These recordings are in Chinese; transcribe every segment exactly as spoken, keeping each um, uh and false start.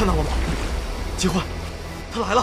看到了吗？集会，他来了。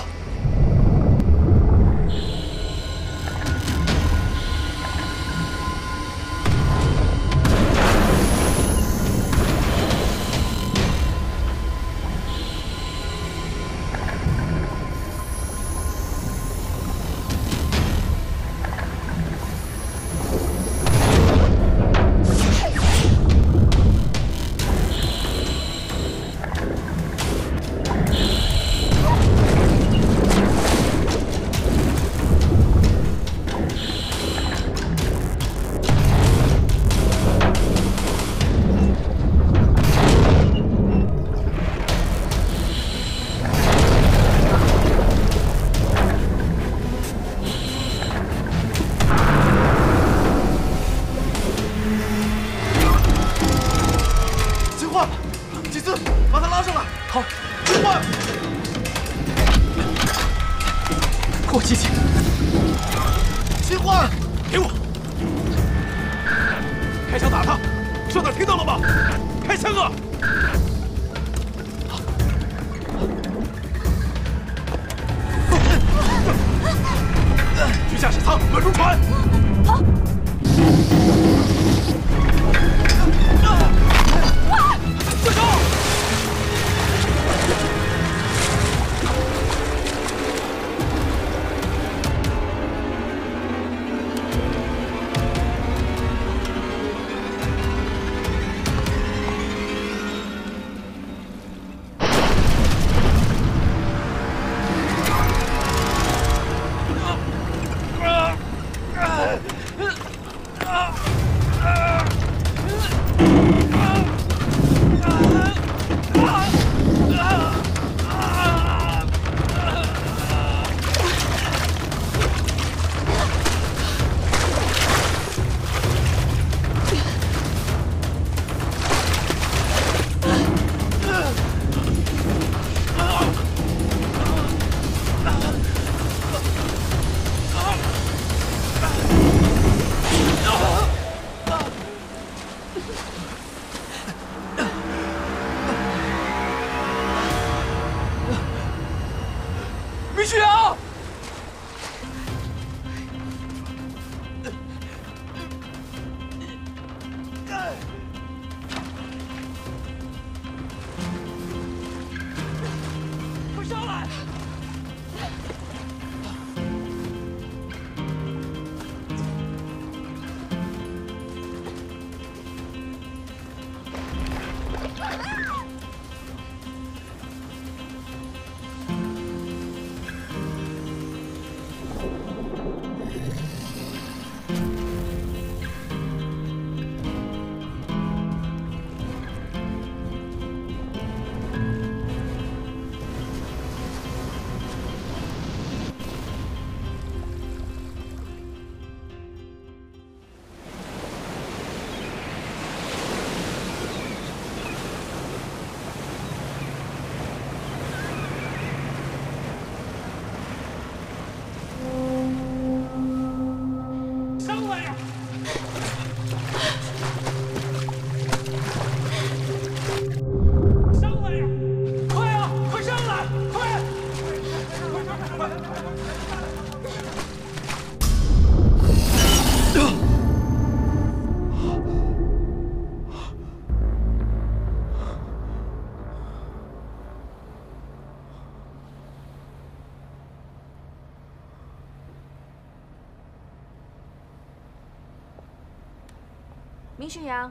明旭阳，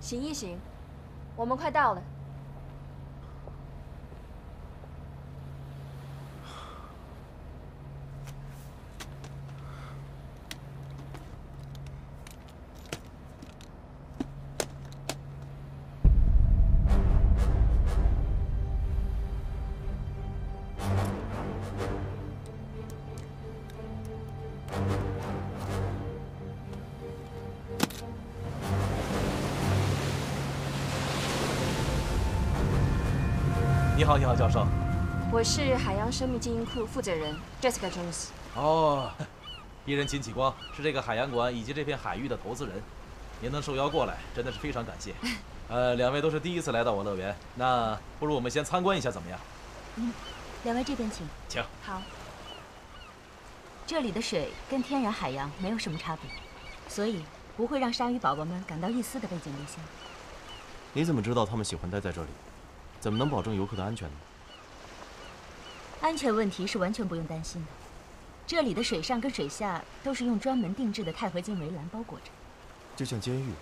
醒一醒，我们快到了。你好，你好，教授。我是海洋生命基因库负责人 Jessica Jones。哦，艺人秦启光是这个海洋馆以及这片海域的投资人。您能受邀过来，真的是非常感谢。呃，两位都是第一次来到我乐园，那不如我们先参观一下怎么样？嗯，两位这边请。请。好。这里的水跟天然海洋没有什么差别，所以不会让鲨鱼宝宝们感到一丝的背井离乡。你怎么知道他们喜欢待在这里？怎么能保证游客的安全呢？安全问题是完全不用担心的。 这里的水上跟水下都是用专门定制的钛合金围栏包裹着，就像监狱。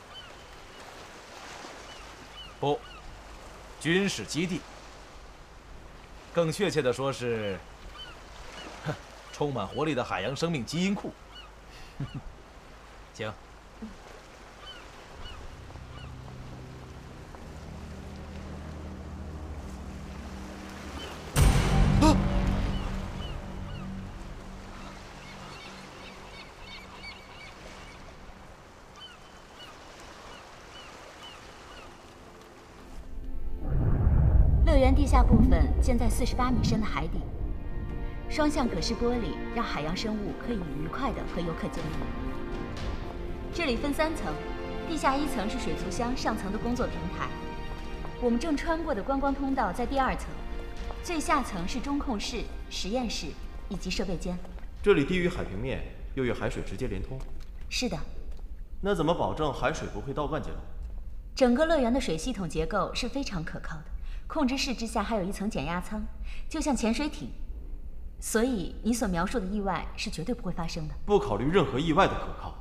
不，军事基地。更确切的说是，充满活力的海洋生命基因库。请。嗯、啊！ 地下部分建在四十八米深的海底，双向可视玻璃让海洋生物可以愉快地和游客交流。这里分三层，地下一层是水族箱上层的工作平台，我们正穿过的观光通道在第二层，最下层是中控室、实验室以及设备间。这里低于海平面，又与海水直接连通。是的。那怎么保证海水不会倒灌进来？整个乐园的水系统结构是非常可靠的。 控制室之下还有一层减压舱，就像潜水艇，所以你所描述的意外是绝对不会发生的。不考虑任何意外的可靠，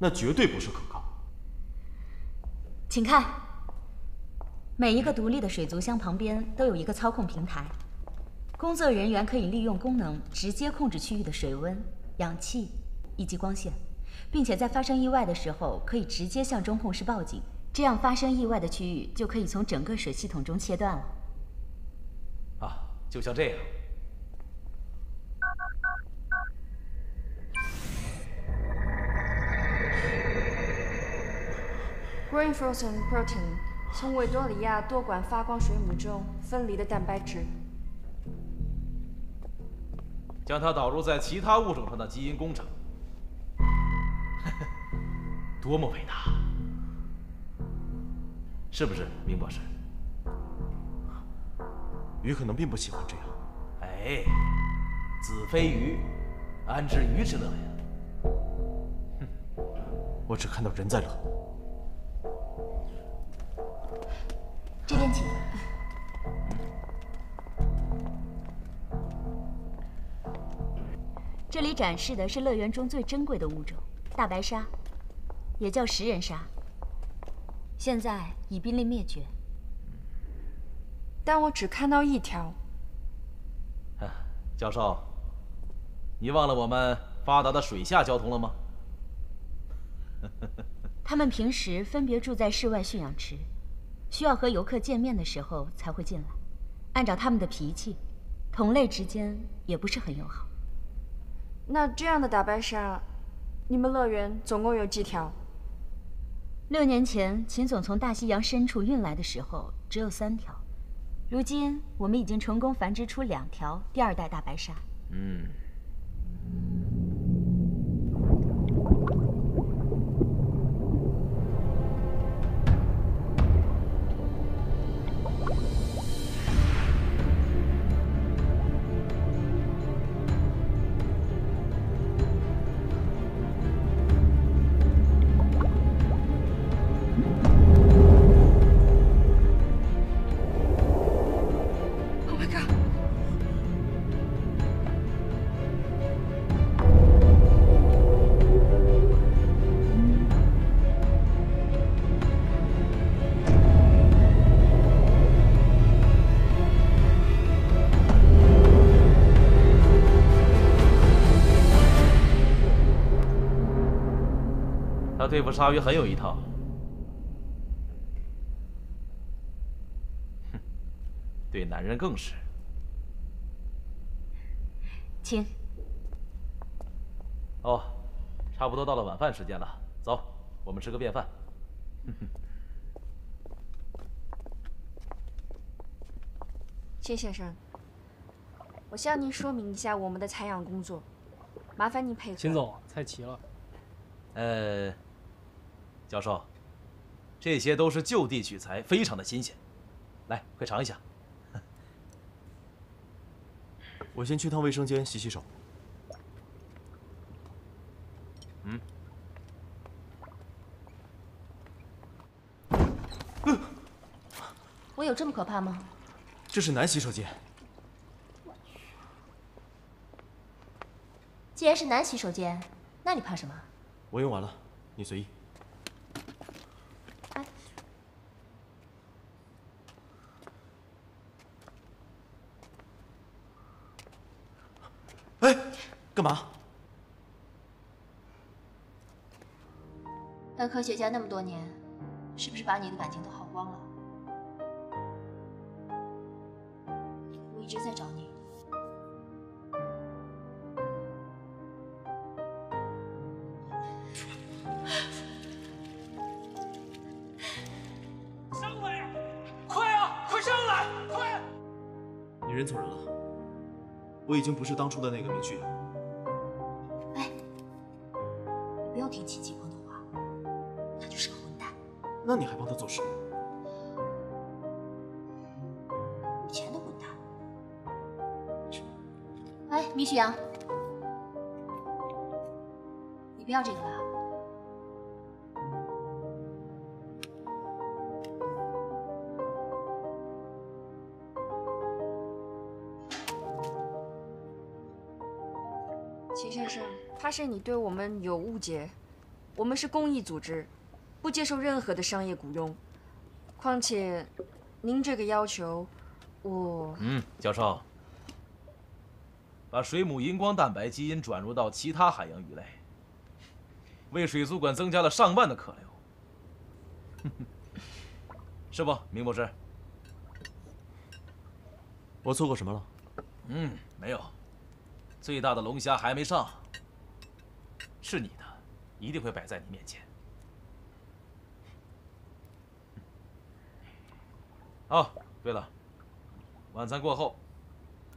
那绝对不是可靠。请看，每一个独立的水族箱旁边都有一个操控平台，工作人员可以利用功能直接控制区域的水温、氧气以及光线，并且在发生意外的时候可以直接向中控室报警。 这样发生意外的区域就可以从整个水系统中切断了。啊，就像这样。Green frozen protein 从维多利亚多管发光水母中分离的蛋白质，将它导入在其他物种上的基因工程，多么伟大！ 是不是，明博士？鱼可能并不喜欢这样。哎，子非鱼，安知鱼之乐呀？哼，我只看到人在乐。这边请。这里展示的是乐园中最珍贵的物种——大白鲨，也叫食人鲨。 现在已濒临灭绝，但我只看到一条。教授，你忘了我们发达的水下交通了吗？他们平时分别住在室外驯养池，需要和游客见面的时候才会进来。按照他们的脾气，同类之间也不是很友好。那这样的大白鲨，你们乐园总共有几条？ 六年前，秦总从大西洋深处运来的时候，只有三条。如今，我们已经成功繁殖出两条第二代大白鲨。嗯。对付鲨鱼很有一套。哼，对男人更是。请。哦，差不多到了晚饭时间了，走，我们吃个便饭。谢先生，我向您说明一下我们的采样工作，麻烦您配合。秦总，菜齐了。呃。 教授，这些都是就地取材，非常的新鲜。来，快尝一下。我先去趟卫生间洗洗手。嗯。我有这么可怕吗？这是男洗手间。既然是男洗手间，那你怕什么？我用完了，你随意。 哎，干嘛？当科学家那么多年，是不是把你的感情都耗光了？我一直在找你。上来呀！快啊！快上来！快！你认错人了。 我已经不是当初的那个明旭了。哎，你不要听戚继光的话，他就是个混蛋。那你还帮他做什么？以前的混蛋。哎，米许阳，你不要这个了。 秦先生，他是你对我们有误解。我们是公益组织，不接受任何的商业雇佣。况且，您这个要求，我……嗯，教授，把水母荧光蛋白基因转入到其他海洋鱼类，为水族馆增加了上万的客流。是不，明博士？我错过什么了？嗯，没有。 最大的龙虾还没上，是你的，一定会摆在你面前。哦，对了，晚餐过后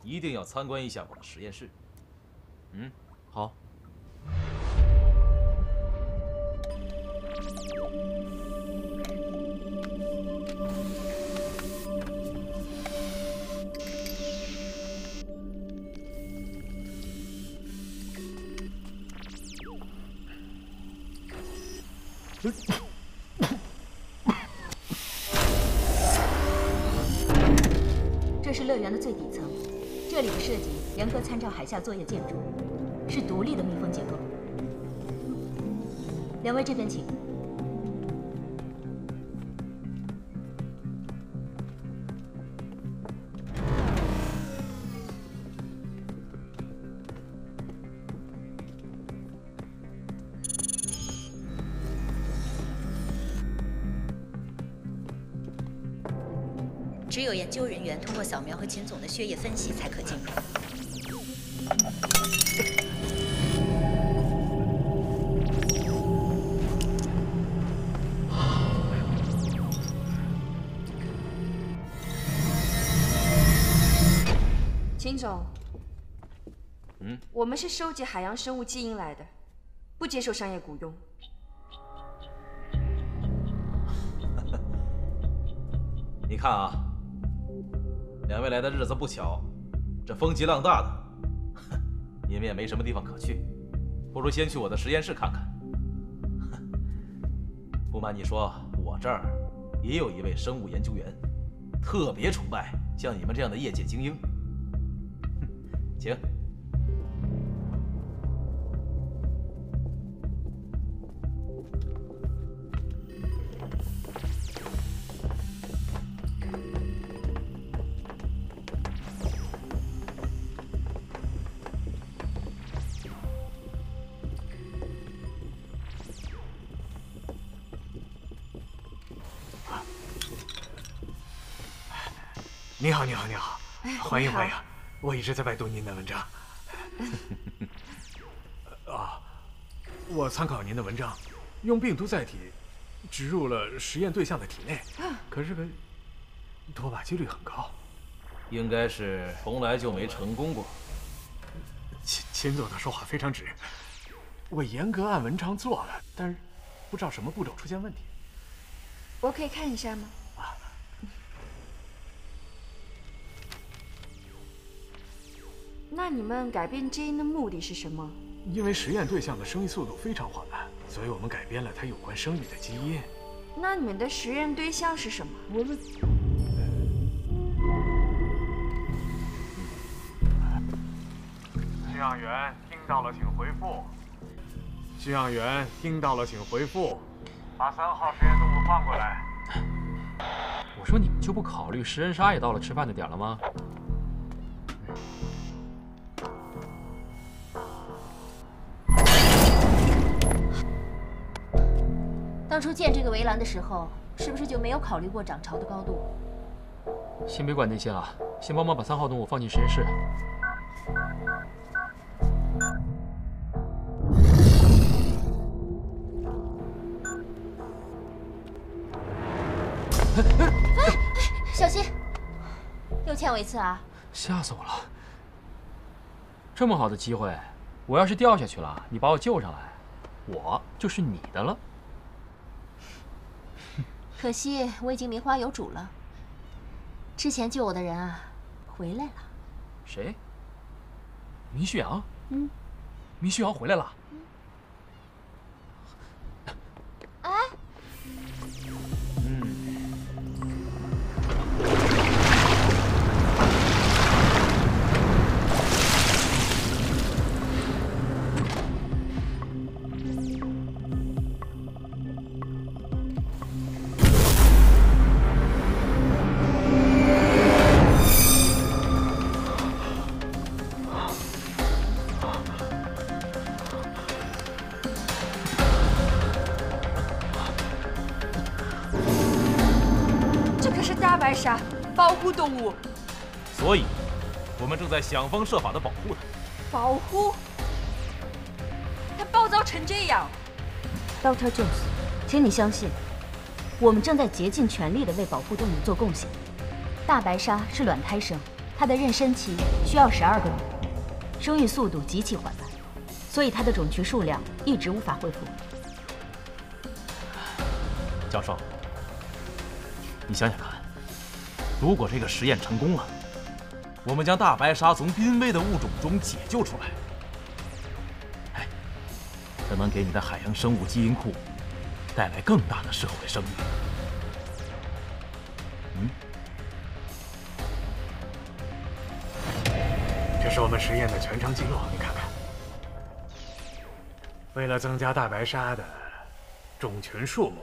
一定要参观一下我的实验室。嗯，好。这是乐园的最底层，这里的设计严格参照海下作业建筑，是独立的密封结构。两位这边请。只有研究人员通过扫描和秦总的血液分析才可进入。秦总，嗯，我们是收集海洋生物基因来的，不接受商业雇佣。 你看啊，两位来的日子不巧，这风急浪大的，你们也没什么地方可去，不如先去我的实验室看看。不瞒你说，我这儿也有一位生物研究员，特别崇拜像你们这样的业界精英。请。你好，你好，你好，欢迎欢迎！我一直在拜读您的文章。啊，我参考您的文章，用病毒载体植入了实验对象的体内，可是个脱靶几率很高，应该是从来就没成功过。秦秦总的说话非常直，我严格按文章做了，但是不知道什么步骤出现问题。我可以看一下吗？啊。那你们改变基因的目的是什么？因为实验对象的生育速度非常缓慢，所以我们改变了它有关生育的基因。那你们的实验对象是什么？我们。 驯养员听到了，请回复。驯养员听到了，请回复。把三号实验动物换过来。我说你们就不考虑食人鲨也到了吃饭的点了吗？当初建这个围栏的时候，是不是就没有考虑过涨潮的高度？先别管那些了，先帮忙把三号动物放进实验室。 哎哎哎！小心，又欠我一次啊！吓死我了！这么好的机会，我要是掉下去了，你把我救上来，我就是你的了。可惜我已经名花有主了。之前救我的人啊，回来了。谁？明旭阳？嗯。明旭阳回来了。嗯。哎。 保护动物，所以我们正在想方设法的保护它。保护？它暴躁成这样 ，Doctor Jones， 请你相信，我们正在竭尽全力的为保护动物做贡献。大白鲨是卵胎生，它的妊娠期需要十二个月，生育速度极其缓慢，所以它的种群数量一直无法恢复。教授，你想想看。 如果这个实验成功了，我们将大白鲨从濒危的物种中解救出来，哎，这能给你的海洋生物基因库带来更大的社会声誉。嗯，这是我们实验的全程记录，你看看。为了增加大白鲨的种群数目，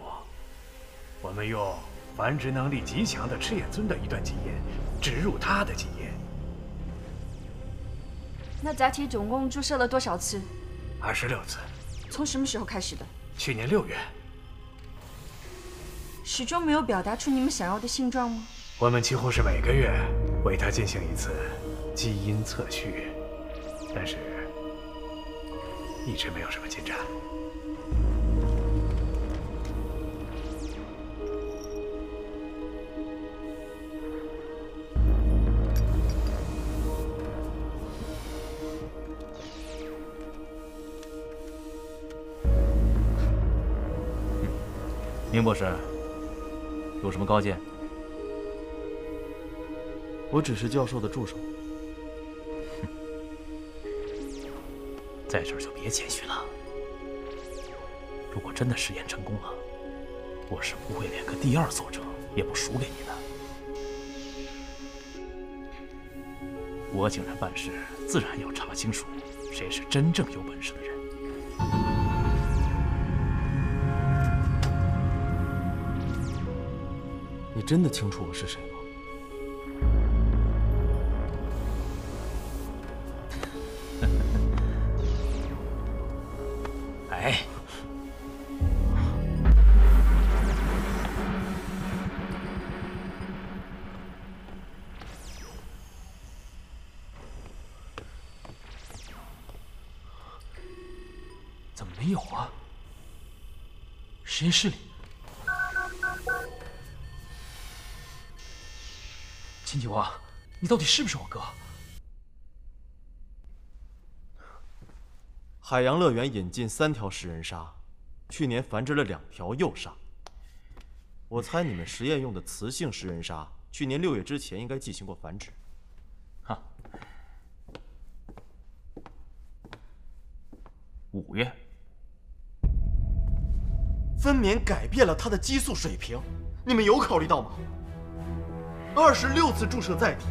我们用。 繁殖能力极强的赤眼鳟的一段基因植入它的基因。那载体总共注射了多少次？二十六次。从什么时候开始的？去年六月。始终没有表达出你们想要的性状吗？我们几乎是每个月为它进行一次基因测序，但是一直没有什么进展。 明博士，有什么高见？我只是教授的助手。哼，在这儿就别谦虚了。如果真的实验成功了，我是不会连个第二作者也不输给你的。我请人办事，自然要查清楚谁是真正有本事的人。 你真的清楚我是谁吗？哎，怎么没有啊？实验室里。 秦启国，你到底是不是我哥？海洋乐园引进三条食人鲨，去年繁殖了两条幼鲨。我猜你们实验用的雌性食人鲨，去年六月之前应该进行过繁殖。哈，五月，分娩改变了它的激素水平，你们有考虑到吗？二十六次注射载体，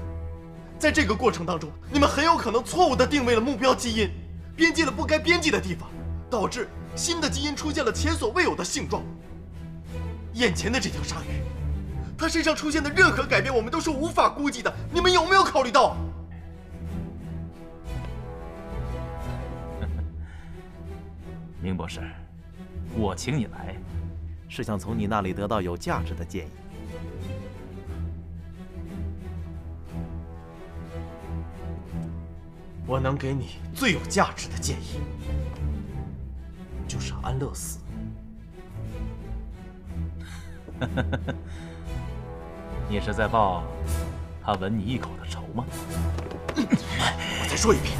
在这个过程当中，你们很有可能错误地定位了目标基因，编辑了不该编辑的地方，导致新的基因出现了前所未有的性状。 眼前的这条鲨鱼，它身上出现的任何改变，我们都是无法估计的。你们有没有考虑到？明博士，我请你来，是想从你那里得到有价值的建议。我能给你最有价值的建议，就是安乐死。 你是在报他吻你一口的仇吗？我再说一遍，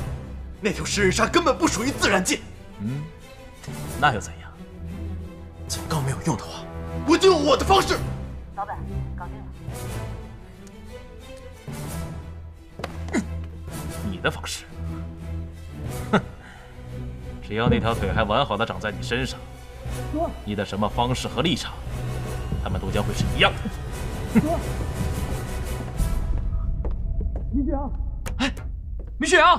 那条食人鲨根本不属于自然界。嗯，那又怎样？警告没有用的话，我就用我的方式。老板，搞定了。你的方式？哼，只要那条腿还完好的长在你身上，你的什么方式和立场？ 他们都将会是一样的。米雪阳，哎，米雪阳，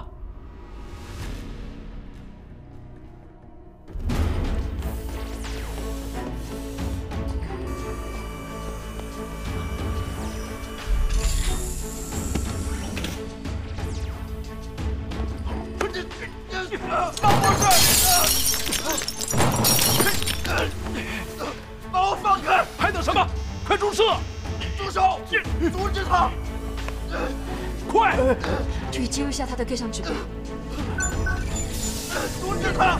放我开！把我放开！ 什么？快住手！住手！阻止他！快！注意接入下他的 K 上指标。阻止他！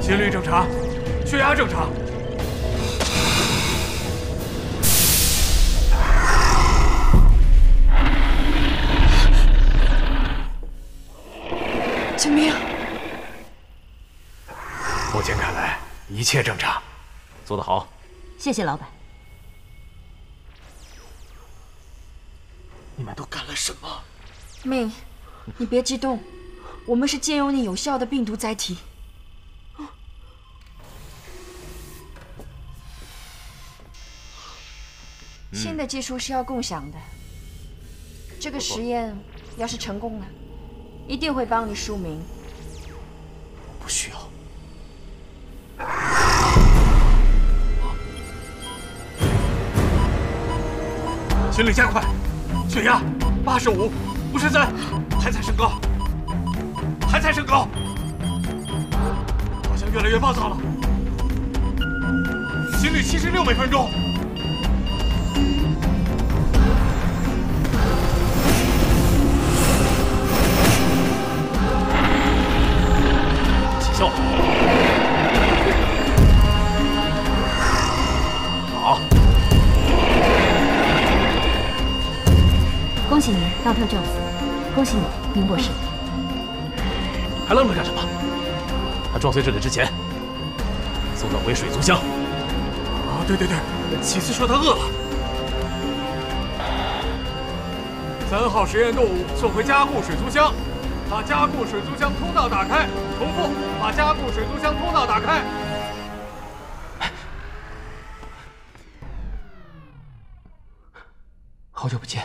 心率正常，血压正常。救命！目前看来一切正常，做得好。 谢谢老板。你们都干了什么？妹，你别激动，我们是借用你有效的病毒载体。新的技术是要共享的。这个实验要是成功了，一定会帮你署名。不需要。 心率加快，血压八十五、五十三，还在升高，还在升高，好像越来越暴躁了。心率七十六每分钟，起效了，好。 恭喜您 ，Doctor Jones。恭喜你，明博士。还愣着干什么？他撞碎这里之前，送他回水族箱。啊，对对对，奇斯说他饿了。三号实验动物送回加固水族箱，把加固水族箱通道打开。重复，把加固水族箱通道打开。 好久不见，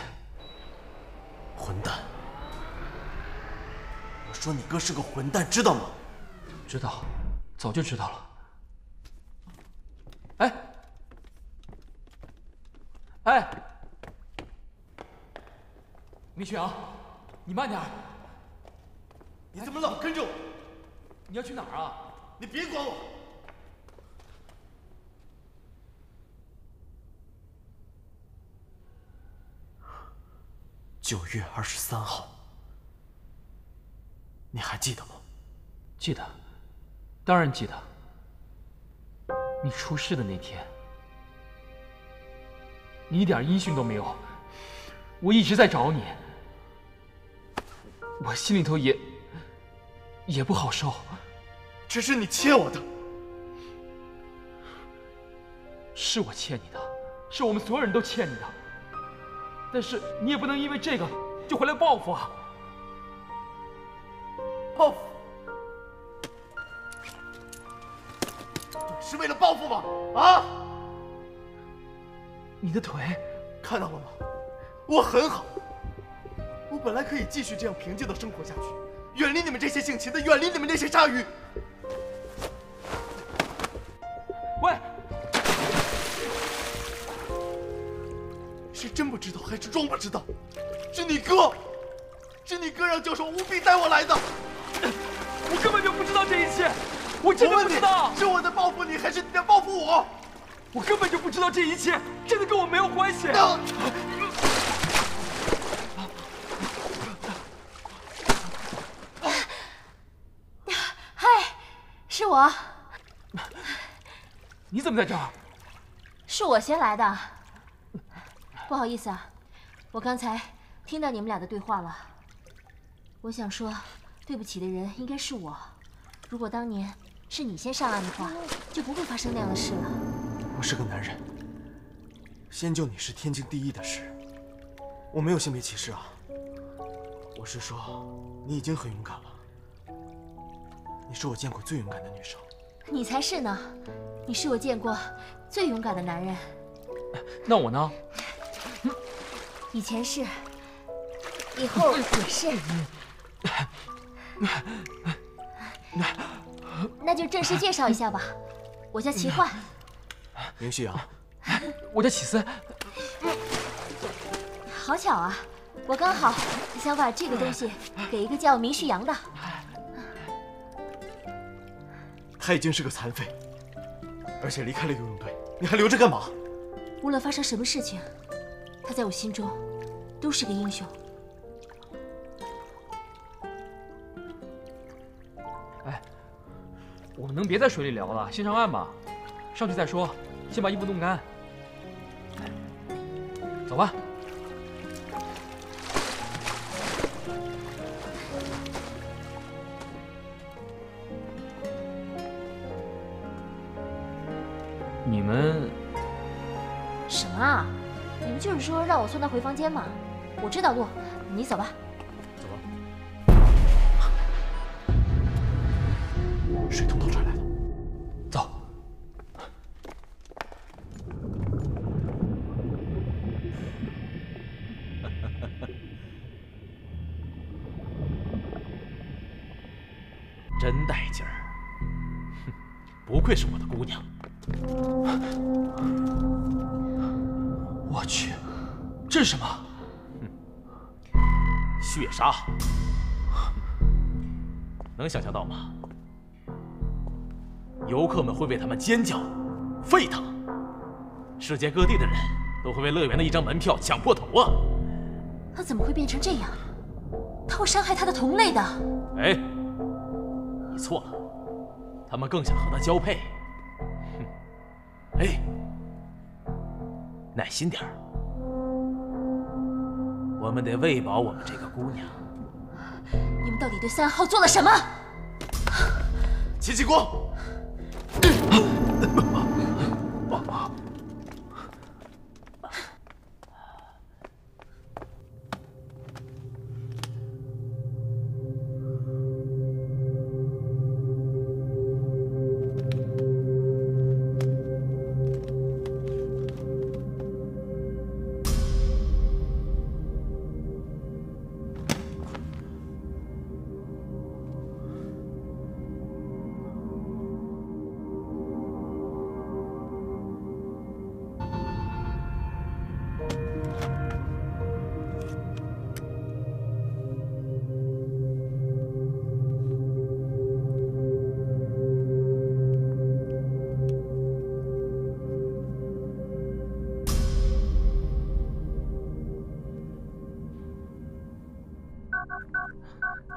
混蛋！我说你哥是个混蛋，知道吗？知道，早就知道了。哎，哎，米雪阳，你慢点！你怎么老跟着我？你要去哪儿啊？你别管我！ 九月二十三号，你还记得吗？记得，当然记得。你出事的那天，你一点音讯都没有，我一直在找你，我心里头也也不好受。这是你欠我的，是我欠你的。是我们所有人都欠你的。但是你也不能因为这个就回来报复啊！报复？是为了报复吗？啊！你的腿看到了吗？我很好，我本来可以继续这样平静的生活下去，远离你们这些性情的，远离你们这些鲨鱼。 喂，是真不知道还是装不知道？是你哥，是你哥让教授务必带我来的。我根本就不知道这一切，我真的不知道。是我在报复你，还是你在报复我？我根本就不知道这一切，真的跟我没有关系。啊 你怎么在这儿？是我先来的，不好意思啊，我刚才听到你们俩的对话了。我想说，对不起的人应该是我。如果当年是你先上岸的话，就不会发生那样的事了。我是个男人，先救你是天经地义的事，我没有性别歧视啊。我是说，你已经很勇敢了，你是我见过最勇敢的女生。你才是呢。 你是我见过最勇敢的男人。那我呢？以前是，以后也是。那就正式介绍一下吧。我叫齐焕，明旭阳。我叫启思。好巧啊，我刚好想把这个东西给一个叫明旭阳的。他已经是个残废。 而且离开了游泳队，你还留着干嘛？无论发生什么事情，他在我心中都是个英雄。哎，我们能别在水里聊了，先上岸吧。上去再说，先把衣服冻干。走吧。你们什么啊？你们就是说让我送他回房间嘛？我知道路，你走吧。走吧。水桶到这儿来了，走。真带劲儿，哼，不愧是我的姑娘。 我去，这是什么？血鲨，能想象到吗？游客们会为他们尖叫、沸腾，世界各地的人都会为乐园的一张门票抢破头啊！他怎么会变成这样？他会伤害他的同类的。哎，你错了，他们更想和他交配。 哎，耐心点儿，我们得喂饱我们这个姑娘。你们到底对三号做了什么？齐继光，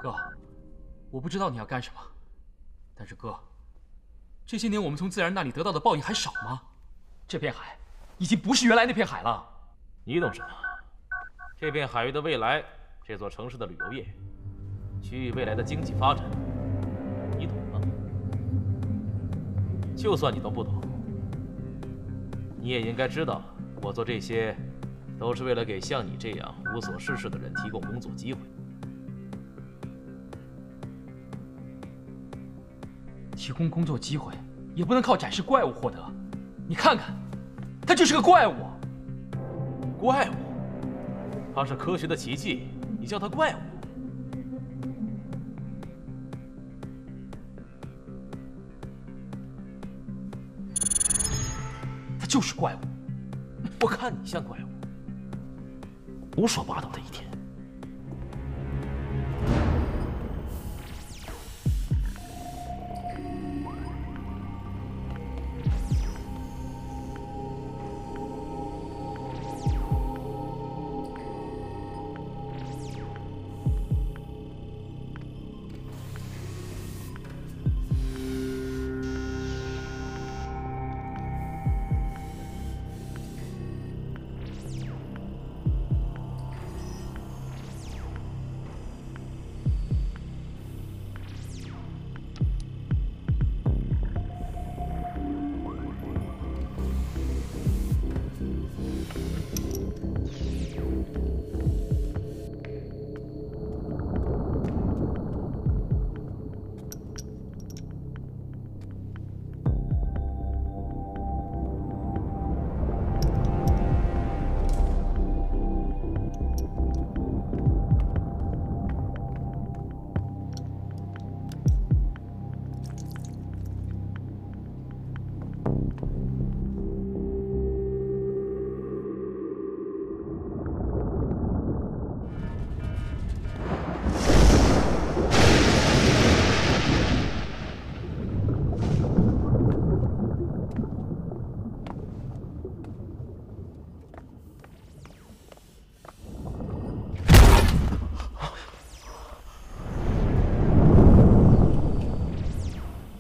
哥，我不知道你要干什么，但是哥，这些年我们从自然那里得到的报应还少吗？这片海已经不是原来那片海了。你懂什么？这片海域的未来，这座城市的旅游业，区域未来的经济发展，你懂吗？就算你都不懂，你也应该知道我做这些，都是为了给像你这样无所事事的人提供工作机会。提供工作机会，也不能靠展示怪物获得。你看看，他就是个怪物。怪物？他是科学的奇迹，你叫他怪物？ 就是怪物，我看你像怪物。胡说八道的一天。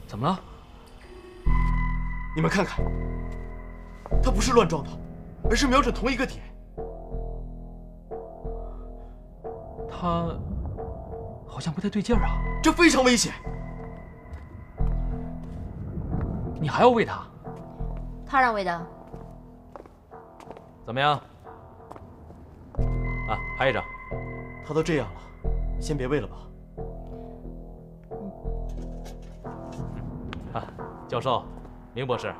怎么了？你们看看，他不是乱撞的，而是瞄准同一个点。他好像不太对劲儿啊，这非常危险。你还要喂他？他让喂的。怎么样？啊，拍一张。他都这样了，先别喂了吧。 教授，明博士，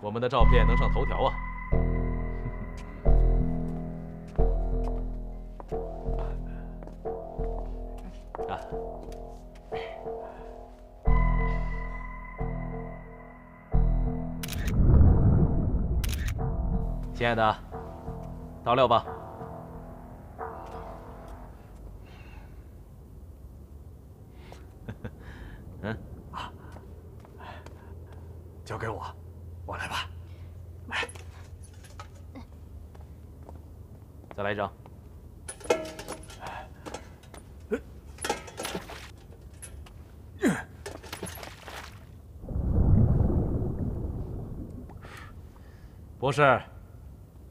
我们的照片能上头条啊！啊，亲爱的，倒料吧。 交给我，我来吧。来，再来一张。博士，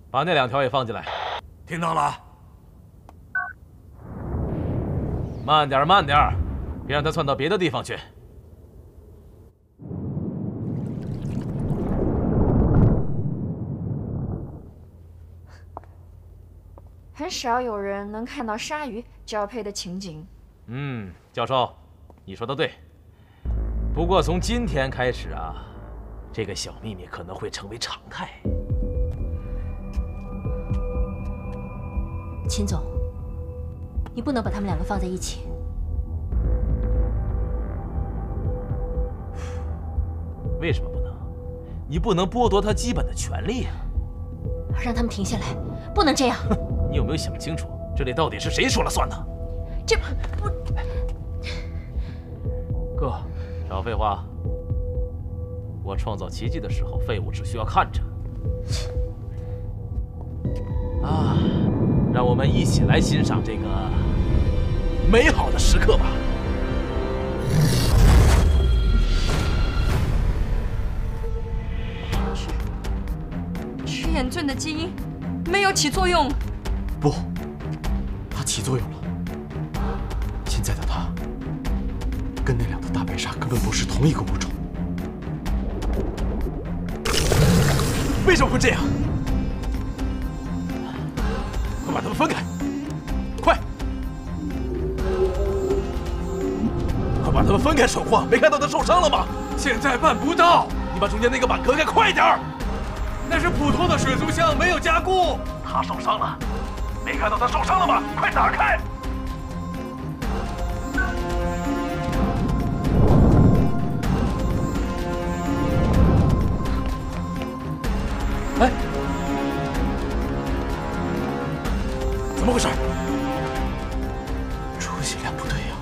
把那两条也放进来。听到了。慢点，慢点，别让它窜到别的地方去。 很少有人能看到鲨鱼交配的情景。嗯，教授，你说的对。不过从今天开始啊，这个小秘密可能会成为常态。秦总，你不能把他们两个放在一起。为什么不能？你不能剥夺他基本的权利啊！让他们停下来，不能这样。你有没有想清楚，这里到底是谁说了算呢？这不，哥，少废话。我创造奇迹的时候，废物只需要看着。啊，让我们一起来欣赏这个美好的时刻吧。 眼症的基因没有起作用，不，它起作用了。现在的它跟那两头大白鲨根本不是同一个物种。为什么会这样？把他们分开！快，快把他们分开！蠢货，没看到他受伤了吗？现在办不到。你把中间那个板隔开，快点儿！那是普通的水族箱，没有加固。他受伤了，没看到他受伤了吗？快打开！ 哎，怎么回事？出血量不对呀！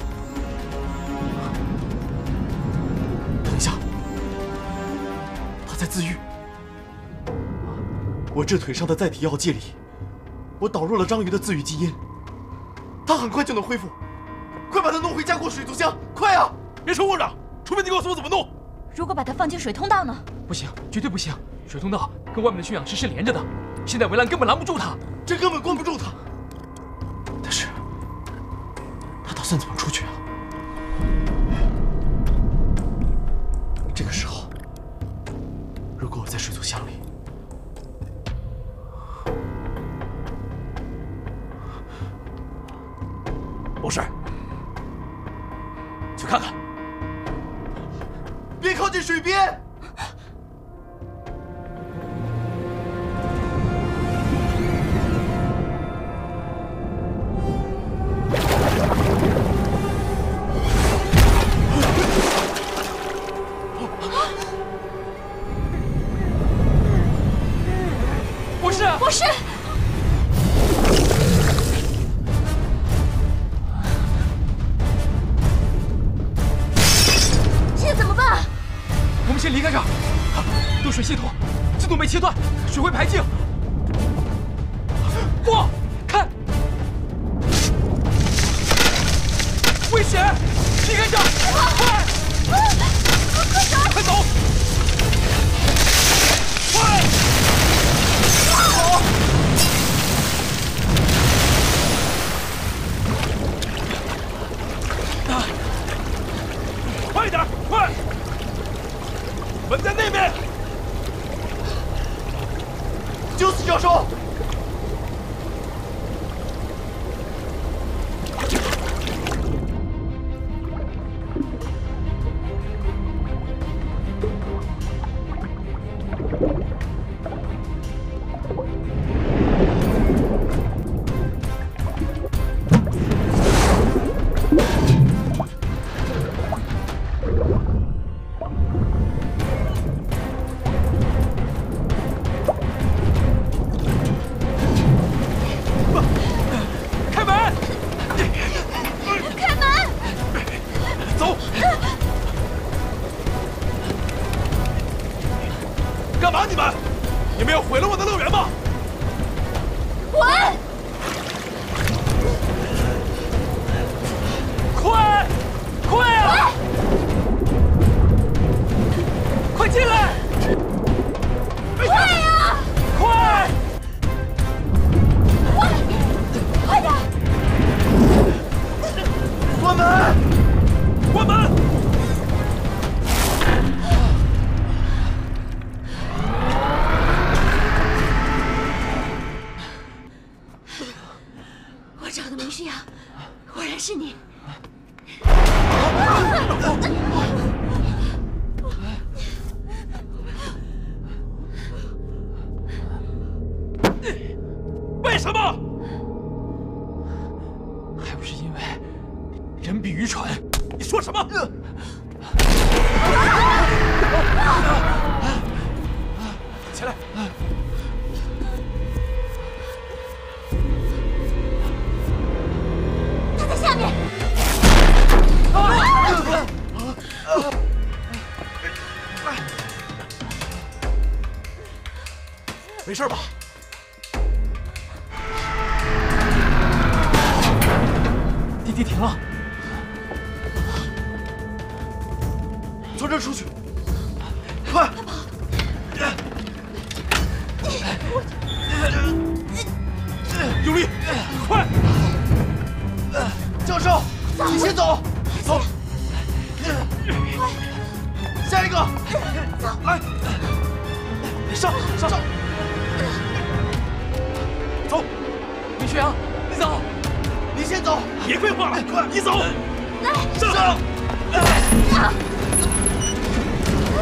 等一下，他在自愈。我治腿上的载体药剂里，我导入了章鱼的自愈基因，他很快就能恢复。快把他弄回加固水族箱，快啊！别扯我嚷，除非你告诉我怎么弄。如果把它放进水通道呢？不行，绝对不行。 水通道跟外面的驯养池是连着的，现在围栏根本拦不住他，这根本关不住他。但是，他打算怎么出去啊？这个时候，如果我在水族箱里，博士，去看看，别靠近水边。 没事吧？滴滴停了，从这出去，快！用力，快！教授，你先走，走。下一个，来，上上上。 走，你学阳，你走，你先走，别废话了，快，你走，来，上手，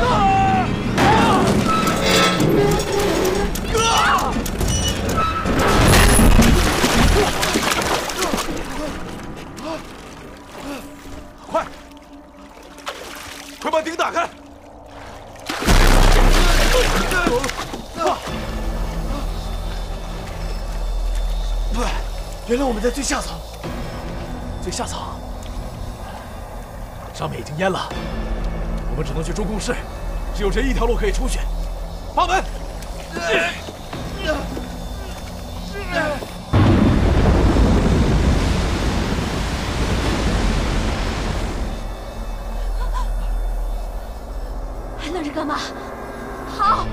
啊！啊！哥！快，快把顶打开！ 对，原来我们在最下层，最下层，上面已经淹了，我们只能去中控室，只有这一条路可以出去，扒门。还愣着干嘛？跑！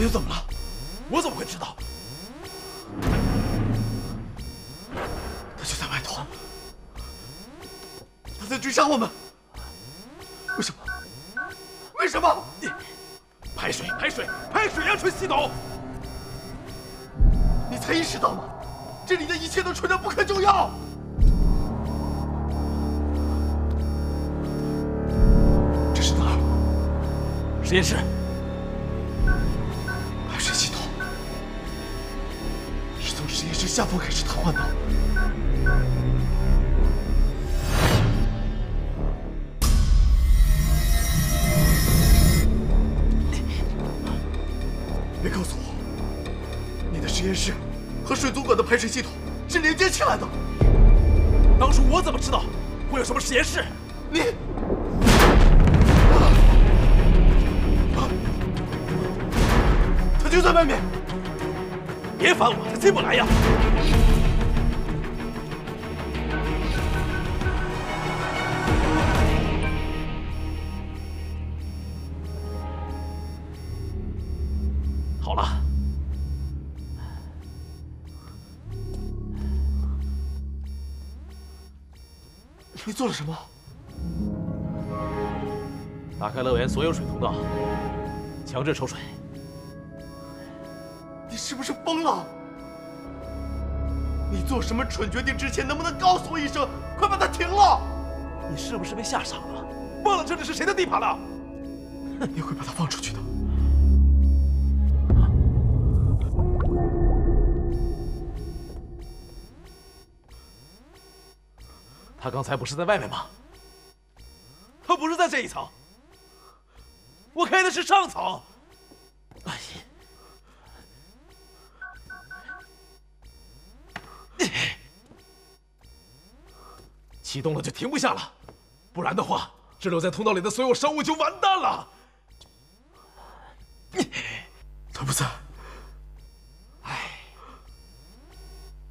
你怎么了？我怎么会知道？他就在外头，他在追杀我们。为什么？为什么？排水，排水，排水呀、啊，纯系统！你才意识到吗？这里的一切都纯的不可救药。 这是哪儿？实验室。 下方开始瘫痪的。 别告诉我，你的实验室和水族馆的排水系统是连接起来的。当初我怎么知道会有什么实验室？你，他就在外面。别烦我，他进不来呀！ 你做了什么？打开乐园所有水通道，强制抽水。你是不是疯了？你做什么蠢决定之前，能不能告诉我一声？快把它停了！你是不是被吓傻了？忘了这里是谁的地盘了？你会把它放出去的。啊、他刚才不是在外面吗？他不是在这一层，我开的是上层。哎呀！ 启动了就停不下了，不然的话，滞留在通道里的所有生物就完蛋了。他不在，哎，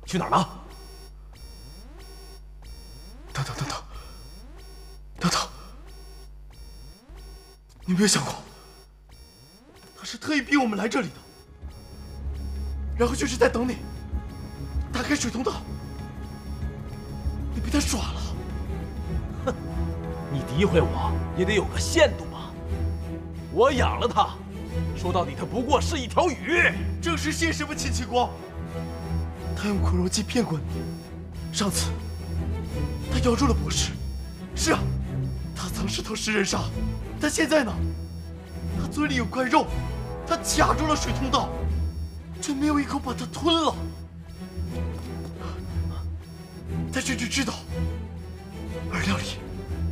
去哪儿了？等等等等，等等，你没有想过，他是特意逼我们来这里的，然后就是在等你，打开水通道。 你被他耍了！哼，你诋毁我也得有个限度吧？我养了他，说到底他不过是一条鱼。正是现实吧，秦启光。他用苦肉计骗过你。上次，他咬住了博士。是啊，他曾是头食人鲨。但现在呢？他嘴里有块肉，他卡住了水通道，却没有一口把它吞了。 他甚至知道饵料里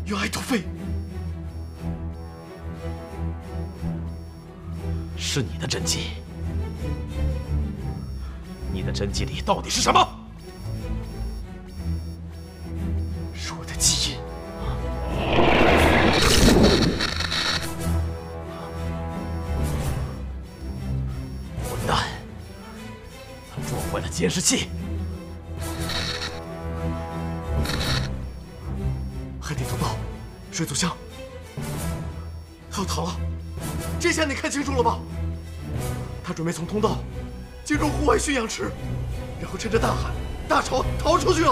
有爱多菲，是你的真迹。你的真迹里到底是什么？是我的记忆。监视器，海底风暴、水族箱，还有螳螂。这下你看清楚了吧？他准备从通道进入户外驯养池，然后趁着大海、大潮逃出去了。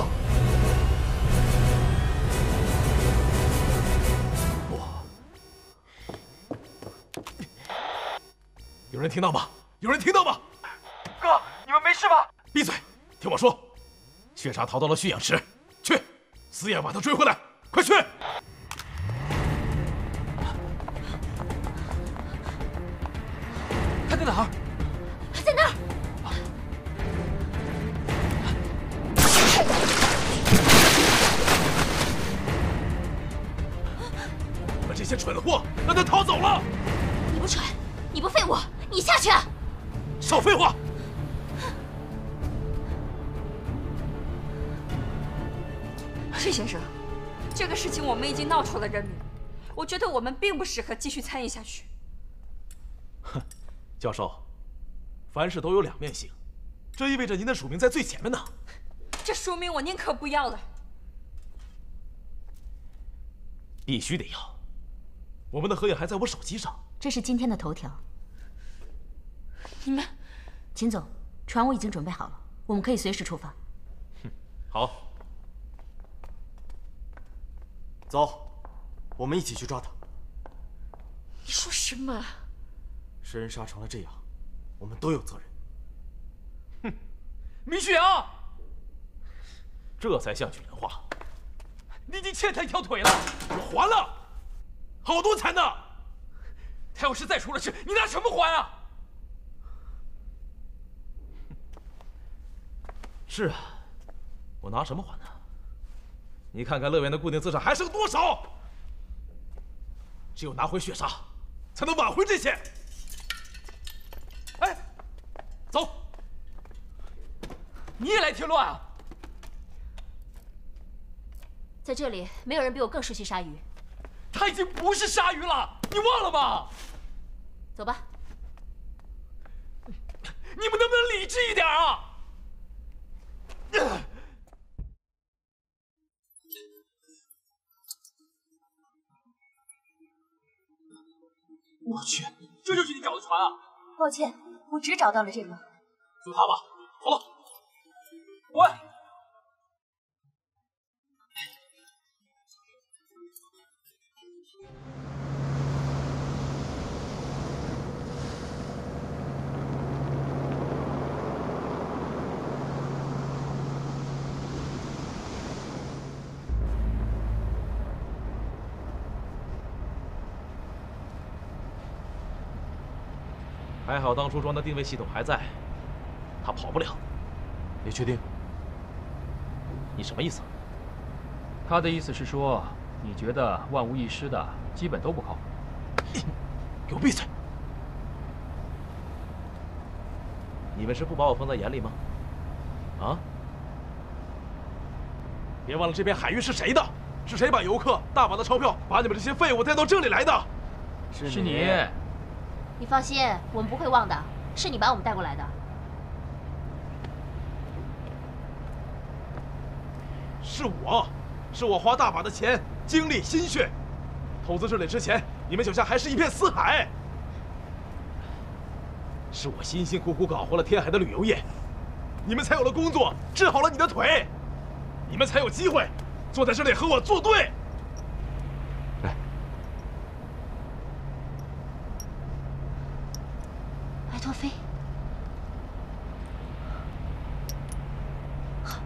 哇！有人听到吗？有人听到吗？ 哥，你们没事吧？闭嘴，听我说，血鲨逃到了驯养池，去，死也把它追回来，快去！他在哪儿？他在那儿。你们这些蠢货，让他逃走了！你不蠢，你不废物，你下去！少废话！ 谢先生，这个事情我们已经闹出了人名，我觉得我们并不适合继续参与下去。哼，教授，凡事都有两面性，这意味着您的署名在最前面呢。这署名我宁可不要了。必须得要，我们的合影还在我手机上。这是今天的头条。你们，秦总，船我已经准备好了，我们可以随时出发。哼，好。 走，我们一起去抓他。你说什么啊？食人鲨成了这样，我们都有责任。哼，米雪阳，这才像句人话。你已经欠他一条腿了，我还了，好多钱呢。他要是再出了事，你拿什么还啊？是啊，我拿什么还呢？ 你看看乐园的固定资产还剩多少？只有拿回血鲨，才能挽回这些。哎，走，你也来添乱啊！在这里，没有人比我更熟悉鲨鱼。它已经不是鲨鱼了，你忘了吗？走吧。你们能不能理智一点啊？呃 我去，这就是你找的船啊！抱歉，我只找到了这个。就它吧，好了。喂，还好当初装的定位系统还在，他跑不了。你确定？你什么意思？他的意思是说，你觉得万无一失的基本都不靠谱。你给我闭嘴！你们是不把我放在眼里吗？啊？别忘了这片海域是谁的？是谁把游客、大把的钞票把你们这些废物带到这里来的？是你。是你 你放心，我们不会忘的。是你把我们带过来的。是我，是我花大把的钱、精力、心血，投资这里之前，你们脚下还是一片死海。是我辛辛苦苦搞活了天海的旅游业，你们才有了工作，治好了你的腿，你们才有机会坐在这里和我作对。 托菲，好，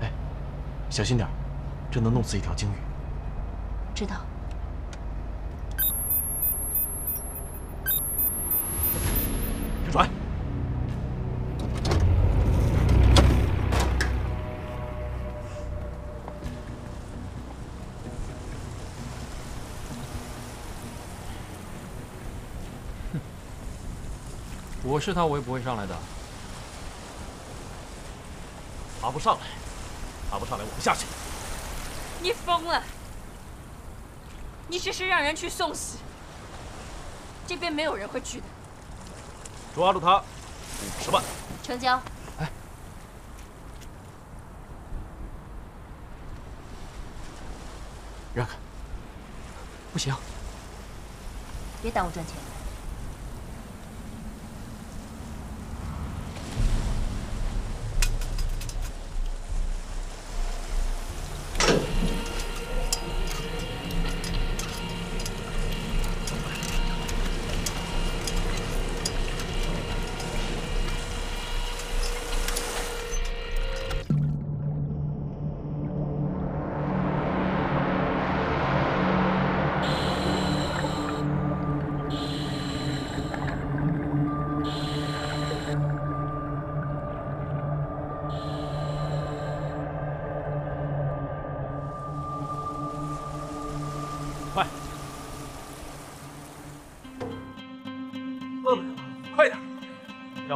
哎，小心点，这能弄死一条鲸鱼。知道。 转。我是他，我也不会上来的。爬不上来，爬不上来我不下去。你疯了！你这是让人去送死，这边没有人会去的。抓住他，五十万。成交。哎，让开！不行，别挡我赚钱。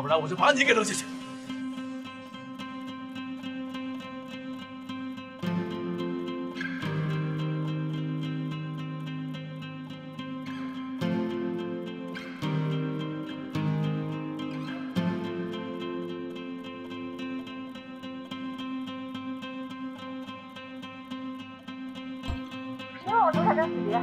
不然我就把你给扔下去！谁让我投胎成死鱼？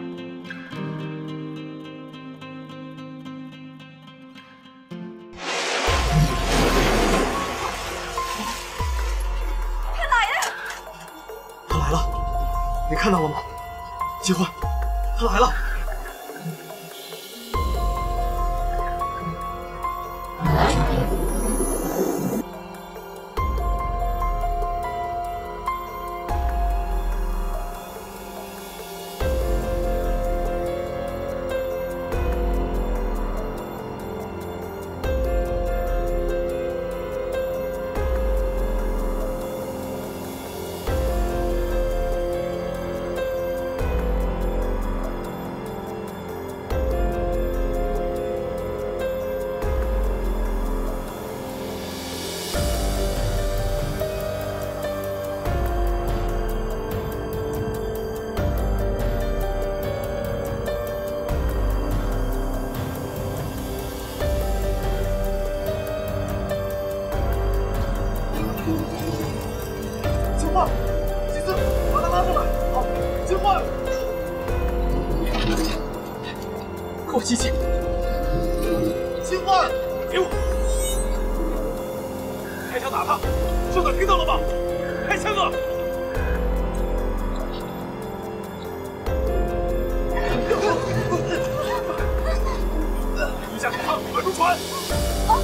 看到了吗？机会，他来了！机器，金花，给我！开枪打他！社长听到了吗？开枪啊！一下给他，滚出船！啊！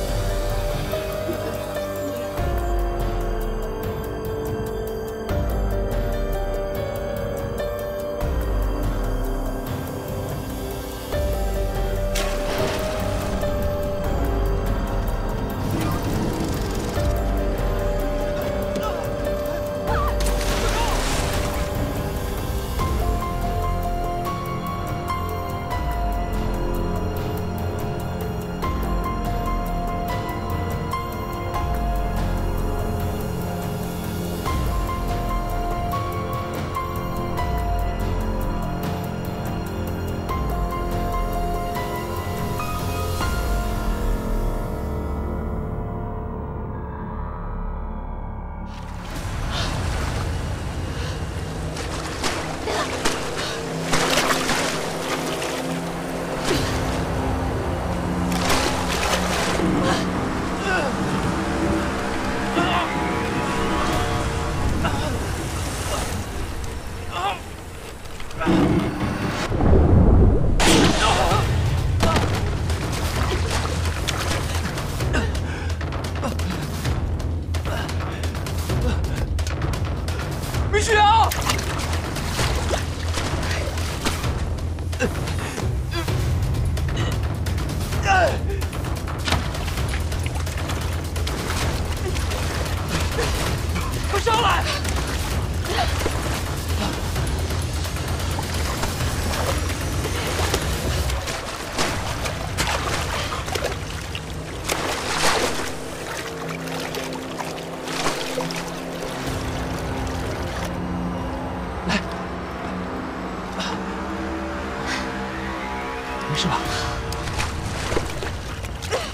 事吧？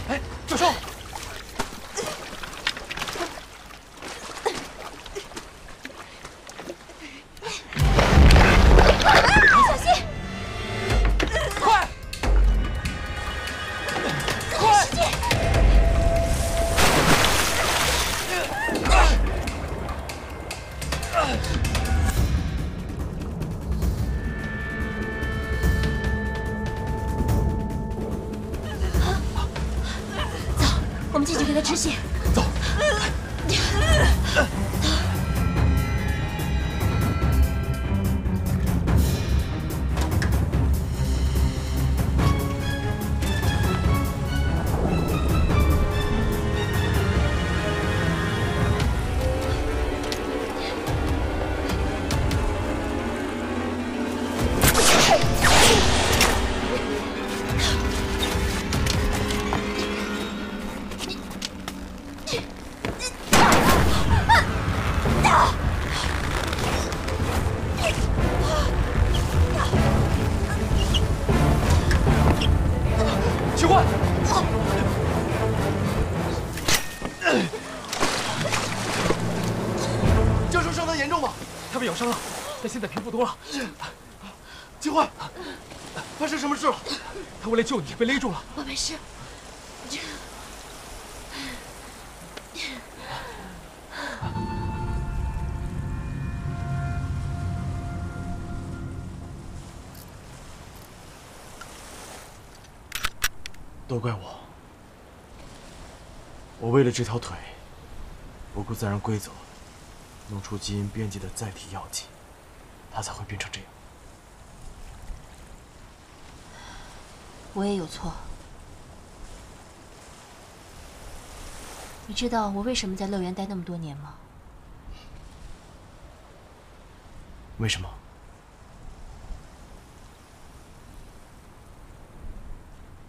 哎，教授，小心！快！快！我们进去给他止血。走。咬伤了，但现在平复多了。金欢，发生什么事了？他为了救你被勒住了。我没事。都怪我，我为了这条腿，不顾自然规则。 弄出基因编辑的载体药剂，它才会变成这样。我也有错。你知道我为什么在乐园待那么多年吗？为什么？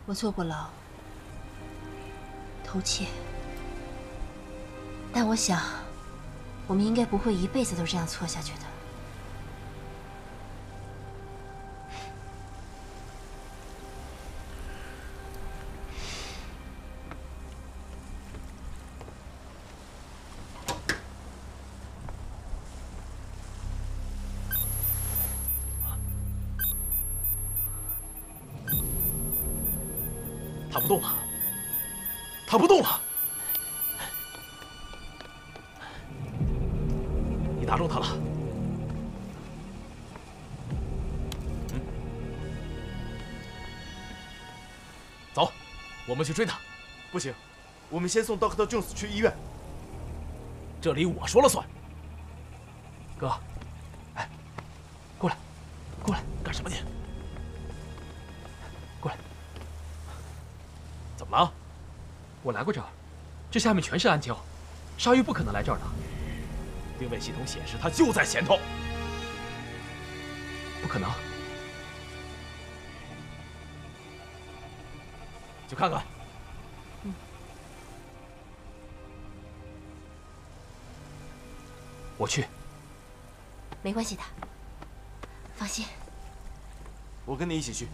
我坐过牢，偷窃，但我想。 我们应该不会一辈子都这样错下去的。他不动了，他不动了。 你打中他了，嗯，走，我们去追他。不行，我们先送 Doctor Jones 去医院。这里我说了算。哥，哎，过来，过来，干什么你？过来，怎么了？我来过这儿，这下面全是暗礁，鲨鱼不可能来这儿的。 定位系统显示它就在前头，不可能。去看看。嗯。我去。没关系的，放心。我跟你一起去。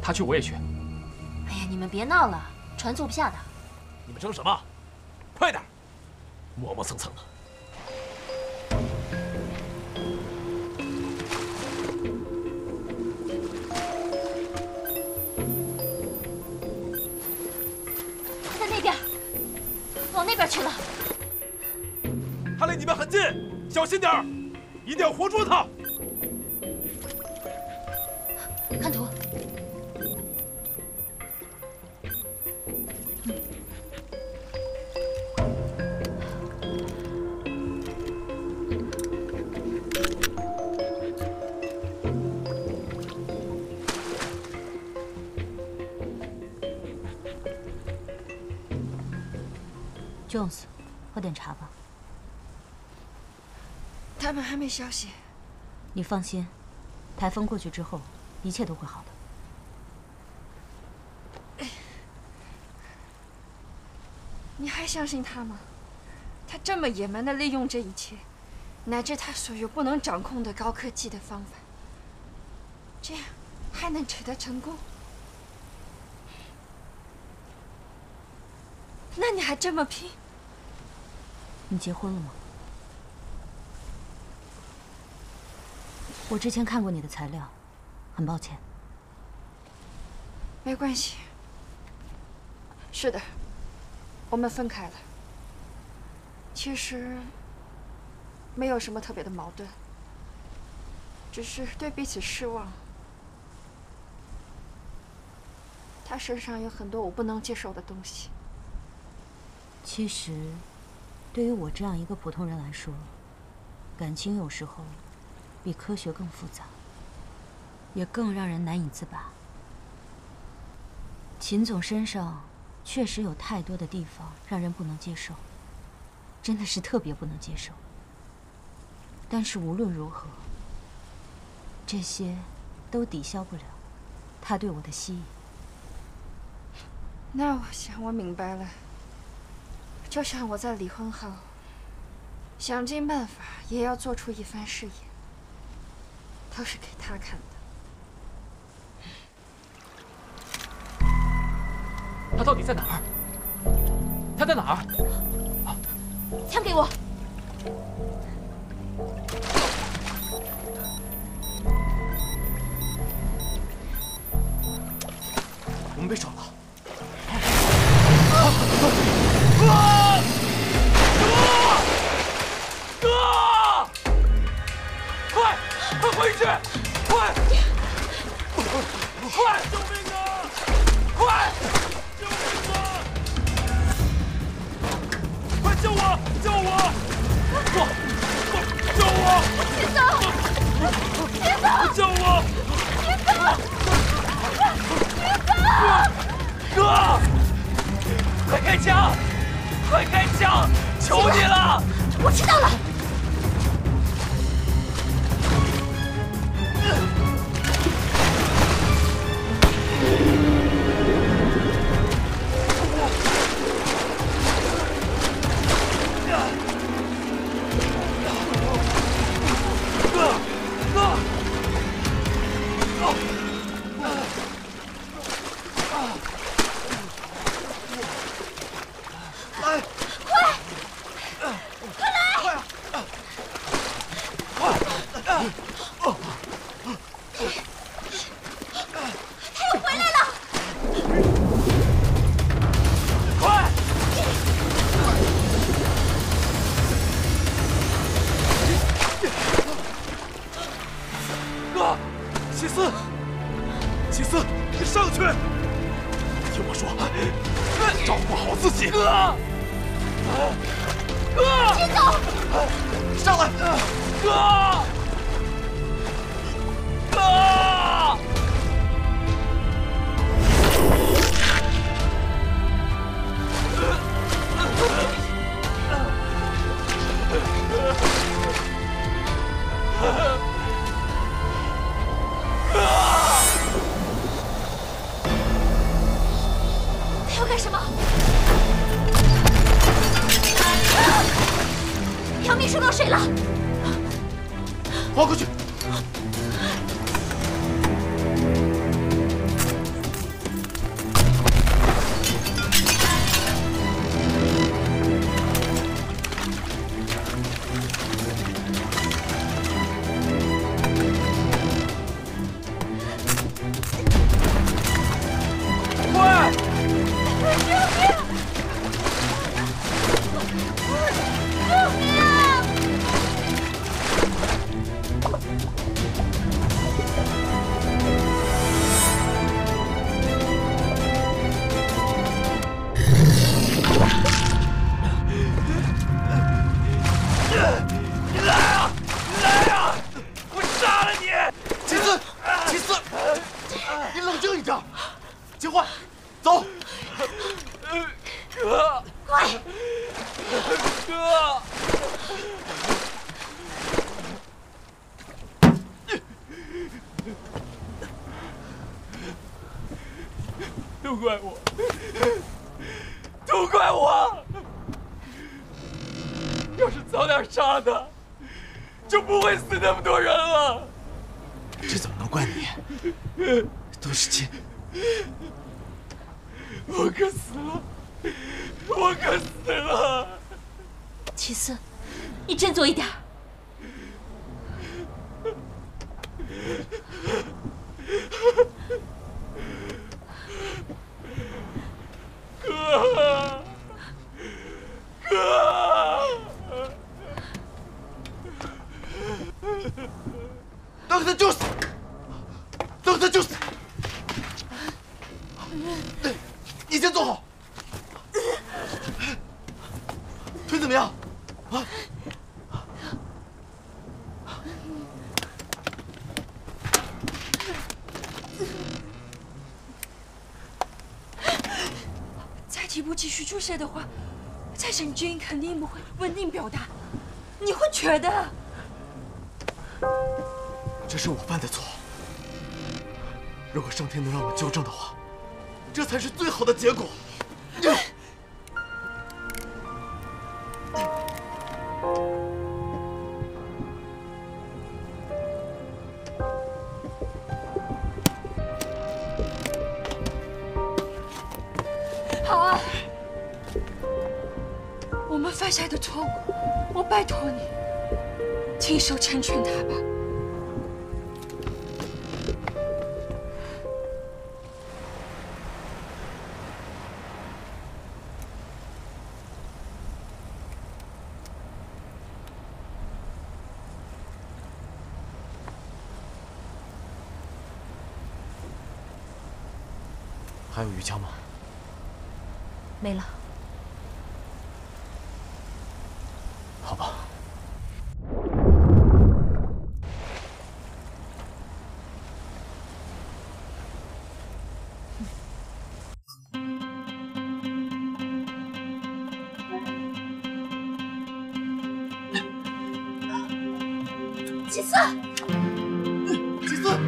他去我也去。哎呀，你们别闹了，船坐不下的。你们争什么？快点，磨磨蹭蹭的。 去了，他离你们很近，小心点儿，一定要活捉他。看图，Jones。 喝点茶吧。他们还没消息。你放心，台风过去之后，一切都会好的。你还相信他吗？他这么野蛮地利用这一切，乃至他所有不能掌控的高科技的方法，这样还能取得成功？那你还这么拼？你结婚了吗？我之前看过你的材料，很抱歉。没关系。是的，我们分开了。其实没有什么特别的矛盾，只是对彼此失望。 他身上有很多我不能接受的东西。其实，对于我这样一个普通人来说，感情有时候比科学更复杂，也更让人难以自拔。秦总身上确实有太多的地方让人不能接受，真的是特别不能接受。但是无论如何，这些都抵消不了他对我的吸引。 那我想我明白了，就像我在离婚后，想尽办法也要做出一番事业，都是给他看的。他到底在哪儿？他在哪儿？啊！枪给我！我们被耍了。 啊！哥，哥，快，快回去，快，快，救命啊！快，救命啊！快救我，救我！我，我，救我！别走，别走！救我！别走，别走！哥。 快开枪！快开枪！求你了！我知道了。这怎么能怪你？都是亲。我渴死了，我渴死了。齐思，你振作一点。哥，哥，等他就死，等他就死。 你先坐好，腿怎么样？啊？再提不起徐助帅的话，蔡省军肯定不会稳定表达，你会觉得这是我犯的错。如果上天能让我纠正的话。 这才是最好的结果。好啊，我们犯下的错误，我拜托你，亲手成全他吧。 还有鱼枪吗？没了。好吧。齐思，齐思。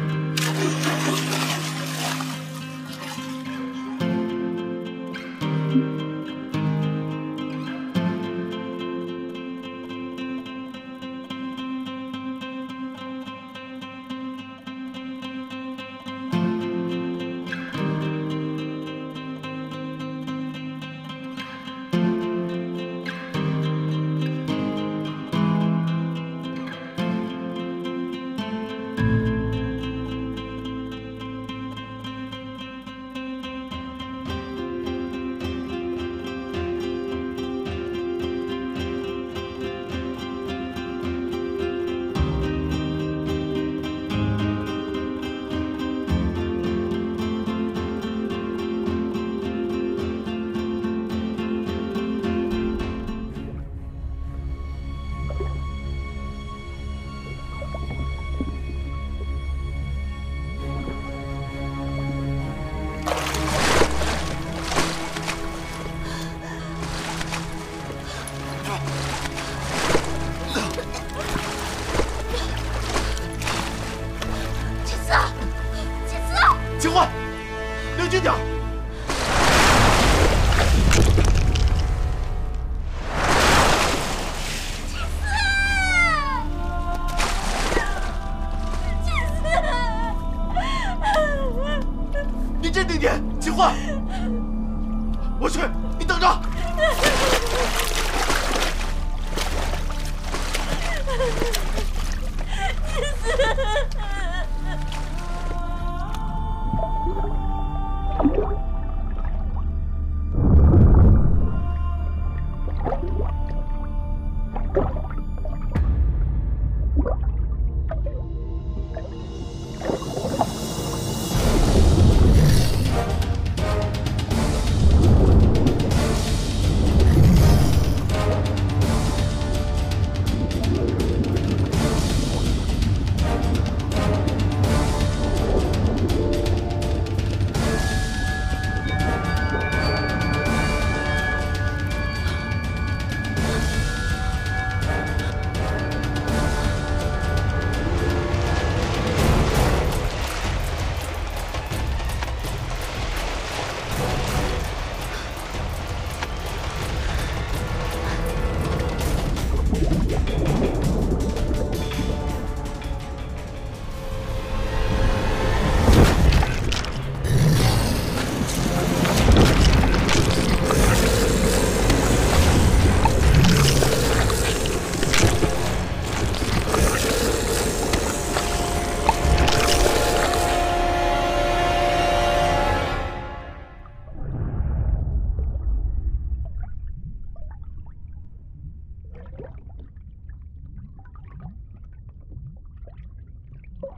活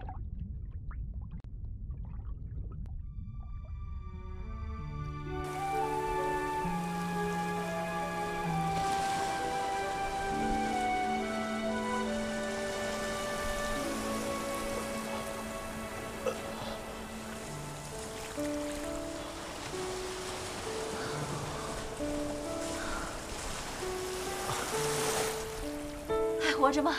着吗？